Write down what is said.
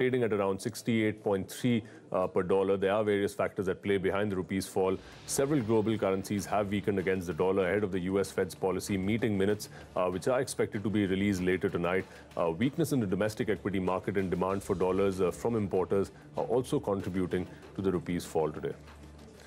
Trading at around 68.3 per dollar. There are various factors at play behind the rupee's fall. Several global currencies have weakened against the dollar ahead of the US Fed's policy meeting minutes, which are expected to be released later tonight. Weakness in the domestic equity market and demand for dollars from importers are also contributing to the rupee's fall today.